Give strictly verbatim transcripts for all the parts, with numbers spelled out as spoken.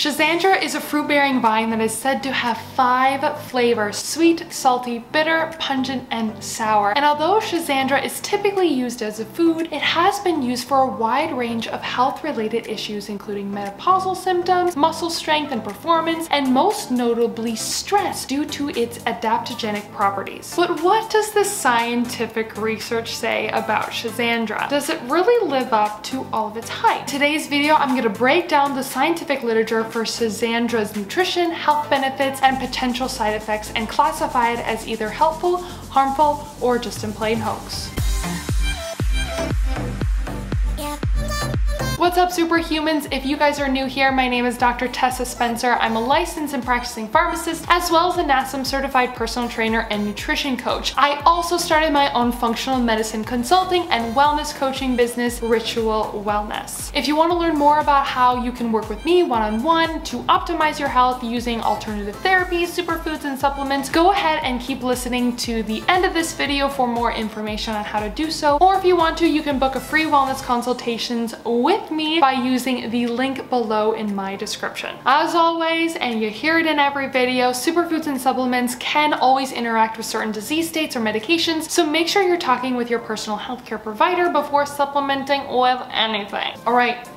Schisandra is a fruit-bearing vine that is said to have five flavors: sweet, salty, bitter, pungent, and sour. And although Schisandra is typically used as a food, it has been used for a wide range of health-related issues, including menopausal symptoms, muscle strength and performance, and most notably stress, due to its adaptogenic properties. But what does the scientific research say about Schisandra? Does it really live up to all of its hype? In today's video, I'm going to break down the scientific literature for Schisandra's nutrition, health benefits, and potential side effects, and classify it as either helpful, harmful, or just in plain hoax. What's up, superhumans? If you guys are new here, my name is Doctor Tessa Spencer. I'm a licensed and practicing pharmacist, as well as a N A S M certified personal trainer and nutrition coach. I also started my own functional medicine consulting and wellness coaching business, Ritual Wellness. If you want to learn more about how you can work with me one-on-one to optimize your health using alternative therapies, superfoods, and supplements, go ahead and keep listening to the end of this video for more information on how to do so. Or if you want to, you can book a free wellness consultations with me by using the link below in my description. As always, and you hear it in every video, superfoods and supplements can always interact with certain disease states or medications, so make sure you're talking with your personal healthcare provider before supplementing with anything. All right.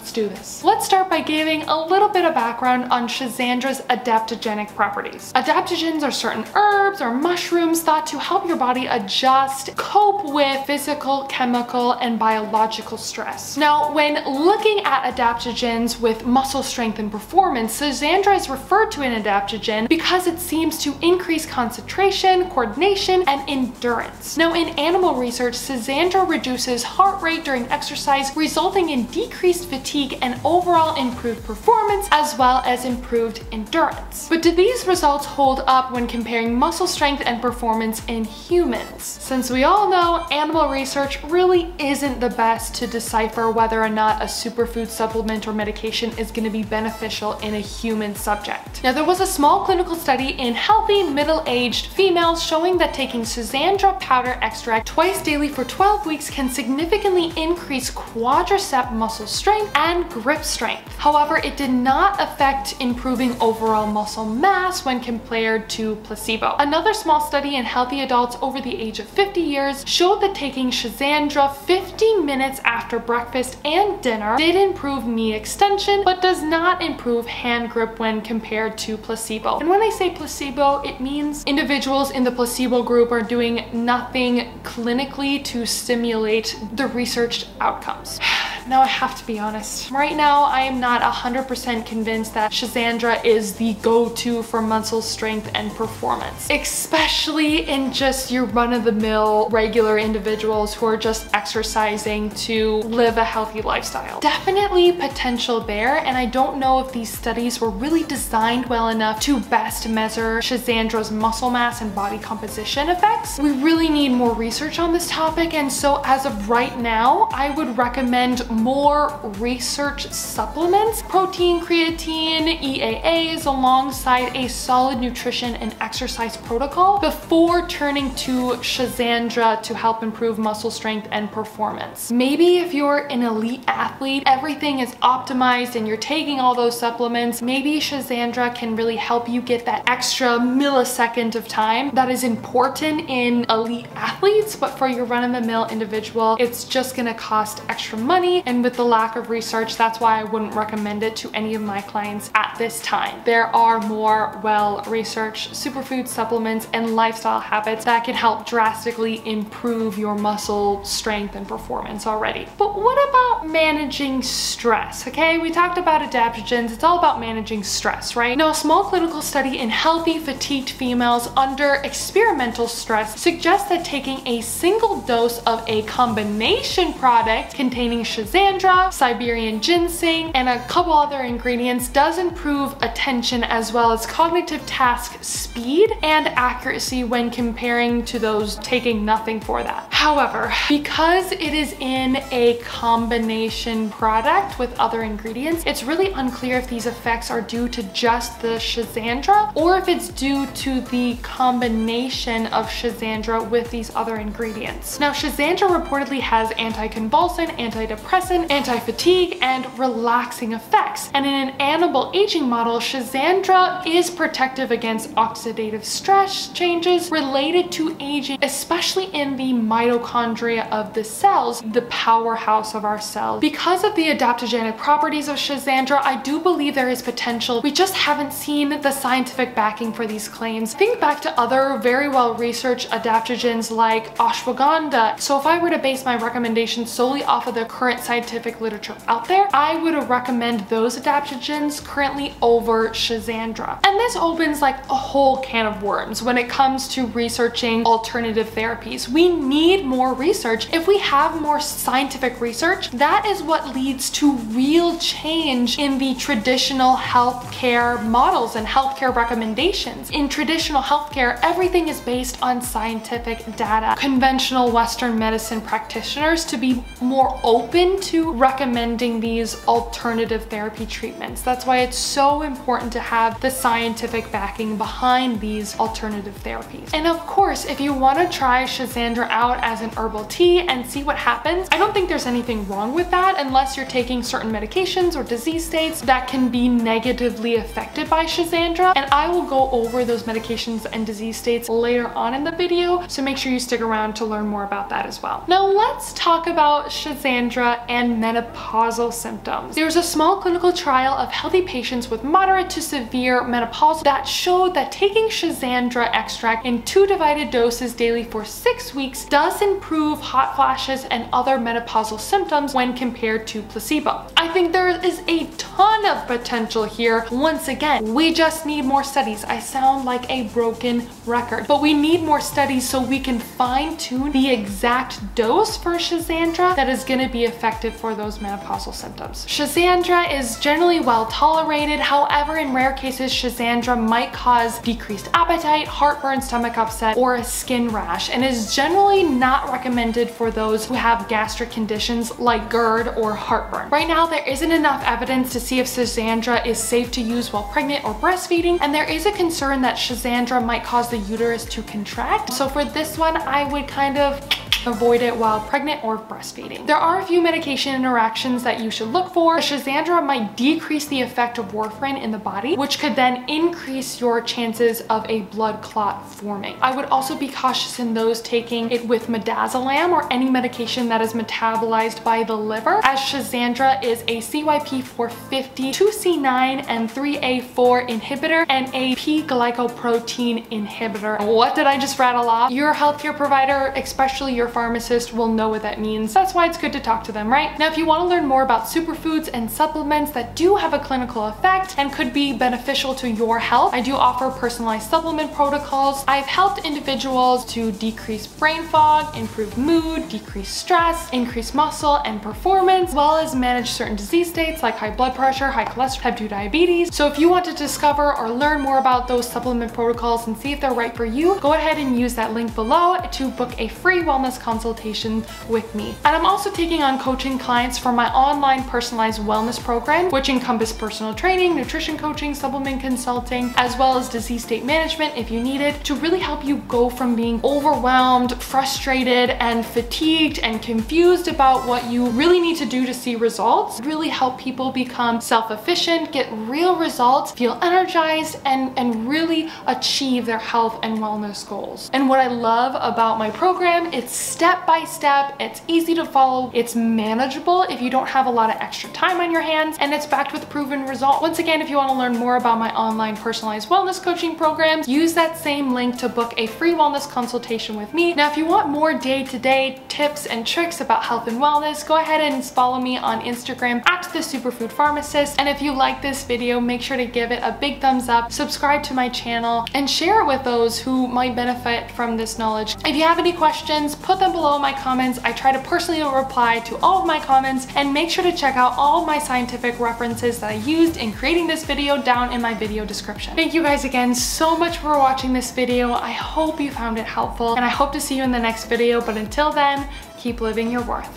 Let's do this. Let's start by giving a little bit of background on Schisandra's adaptogenic properties. Adaptogens are certain herbs or mushrooms thought to help your body adjust, cope with physical, chemical, and biological stress. Now, when looking at adaptogens with muscle strength and performance, Schisandra is referred to an adaptogen because it seems to increase concentration, coordination, and endurance. Now, in animal research, Schisandra reduces heart rate during exercise, resulting in decreased fatigue Fatigue and overall improved performance, as well as improved endurance. But do these results hold up when comparing muscle strength and performance in humans? Since we all know animal research really isn't the best to decipher whether or not a superfood supplement or medication is going to be beneficial in a human subject. Now, there was a small clinical study in healthy middle-aged females showing that taking Schisandra powder extract twice daily for twelve weeks can significantly increase quadricep muscle strength and grip strength. However, it did not affect improving overall muscle mass when compared to placebo. Another small study in healthy adults over the age of fifty years showed that taking Schisandra fifty minutes after breakfast and dinner did improve knee extension, but does not improve hand grip when compared to placebo. And when I say placebo, it means individuals in the placebo group are doing nothing clinically to stimulate the researched outcomes. Now, I have to be honest. Right now, I am not one hundred percent convinced that Schisandra is the go-to for muscle strength and performance, especially in just your run-of-the-mill regular individuals who are just exercising to live a healthy lifestyle. Definitely potential there, and I don't know if these studies were really designed well enough to best measure Schisandra's muscle mass and body composition effects. We really need more research on this topic, and so as of right now, I would recommend more research supplements, protein, creatine, E A As, alongside a solid nutrition and exercise protocol before turning to Schisandra to help improve muscle strength and performance. Maybe if you're an elite athlete, everything is optimized and you're taking all those supplements, maybe Schisandra can really help you get that extra millisecond of time that is important in elite athletes, but for your run-of-the-mill individual, it's just gonna cost extra money, and with the lack of research, that's why I wouldn't recommend it to any of my clients at this time. There are more well-researched superfood supplements and lifestyle habits that can help drastically improve your muscle strength and performance already. But what about managing stress? Okay, we talked about adaptogens. It's all about managing stress, right? Now, a small clinical study in healthy, fatigued females under experimental stress suggests that taking a single dose of a combination product containing Schisandra, Siberian ginseng, and a couple other ingredients does improve attention as well as cognitive task speed and accuracy when comparing to those taking nothing for that. However, because it is in a combination product with other ingredients, it's really unclear if these effects are due to just the Schisandra or if it's due to the combination of Schisandra with these other ingredients. Now, Schisandra reportedly has anticonvulsant, antidepressant, anti-fatigue, and relaxing effects. And in an animal aging model, Schisandra is protective against oxidative stress changes related to aging, especially in the mitochondria of the cells, the powerhouse of our cells. Because of the adaptogenic properties of Schisandra, I do believe there is potential. We just haven't seen the scientific backing for these claims. Think back to other very well-researched adaptogens like Ashwagandha. So if I were to base my recommendation solely off of the current scientific literature out there, I would recommend those adaptogens currently over Schisandra. And this opens like a whole can of worms when it comes to researching alternative therapies. We need more research. If we have more scientific research, that is what leads to real change in the traditional healthcare models and healthcare recommendations. In traditional healthcare, everything is based on scientific data. Conventional Western medicine practitioners to be more open to recommending these alternative therapy treatments. That's why it's so important to have the scientific backing behind these alternative therapies. And of course, if you want to try Schisandra out as an herbal tea and see what happens, I don't think there's anything wrong with that unless you're taking certain medications or disease states that can be negatively affected by Schisandra. And I will go over those medications and disease states later on in the video, so make sure you stick around to learn more about that as well. Now let's talk about Schisandra and menopausal symptoms. There's a small clinical trial of healthy patients with moderate to severe menopause that showed that taking Schisandra extract in two divided doses daily for six weeks does improve hot flashes and other menopausal symptoms when compared to placebo. I think there is a ton of potential here. Once again, we just need more studies. I sound like a broken record, but we need more studies so we can fine-tune the exact dose for Schisandra that is going to be effective for those menopausal symptoms. Schisandra is generally well tolerated. However, in rare cases, Schisandra might cause decreased appetite, heartburn, stomach upset, or a skin rash, and is generally not recommended for those who have gastric conditions like GERD or heartburn. Right now, there isn't enough evidence to see if Schisandra is safe to use while pregnant or breastfeeding, and there is a concern that Schisandra might cause the uterus to contract. So for this one, I would kind of avoid it while pregnant or breastfeeding. There are a few medication interactions that you should look for. Schisandra might decrease the effect of warfarin in the body, which could then increase your chances of a blood clot forming. I would also be cautious in those taking it with midazolam or any medication that is metabolized by the liver, as Schisandra is a C Y P four fifty, two C nine, and three A four inhibitor and a P-glycoprotein inhibitor. What did I just rattle off? Your healthcare provider, especially your pharmacist, will know what that means. That's why it's good to talk to them, right? Now, if you want to learn more about superfoods and supplements that do have a clinical effect and could be beneficial to your health, I do offer personalized supplement protocols. I've helped individuals to decrease brain fog, improve mood, decrease stress, increase muscle and performance, as well as manage certain disease states like high blood pressure, high cholesterol, type two diabetes. So if you want to discover or learn more about those supplement protocols and see if they're right for you, go ahead and use that link below to book a free wellness consultation with me. And I'm also taking on coaching clients for my online personalized wellness program, which encompass personal training, nutrition coaching, supplement consulting, as well as disease state management if you need it, to really help you go from being overwhelmed, frustrated, and fatigued and confused about what you really need to do to see results. Really help people become self-efficient, get real results, feel energized, and, and really achieve their health and wellness goals. And what I love about my program, it's step by step, it's easy to follow, it's manageable if you don't have a lot of extra time on your hands, and it's backed with proven results. Once again, if you want to learn more about my online personalized wellness coaching programs, use that same link to book a free wellness consultation with me. Now, if you want more day-to-day tips and tricks about health and wellness, go ahead and follow me on Instagram at The Superfood Pharmacist. And if you like this video, make sure to give it a big thumbs up, subscribe to my channel, and share it with those who might benefit from this knowledge. If you have any questions, put put them below in my comments. I try to personally reply to all of my comments, and make sure to check out all of my scientific references that I used in creating this video down in my video description. Thank you guys again so much for watching this video. I hope you found it helpful, and I hope to see you in the next video. But until then, keep living your worth.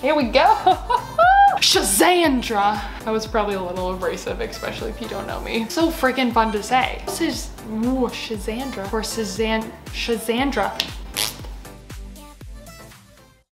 Here we go! Schisandra! That was probably a little abrasive, especially if you don't know me. So freaking fun to say. This is ooh, Schisandra or Schisandra.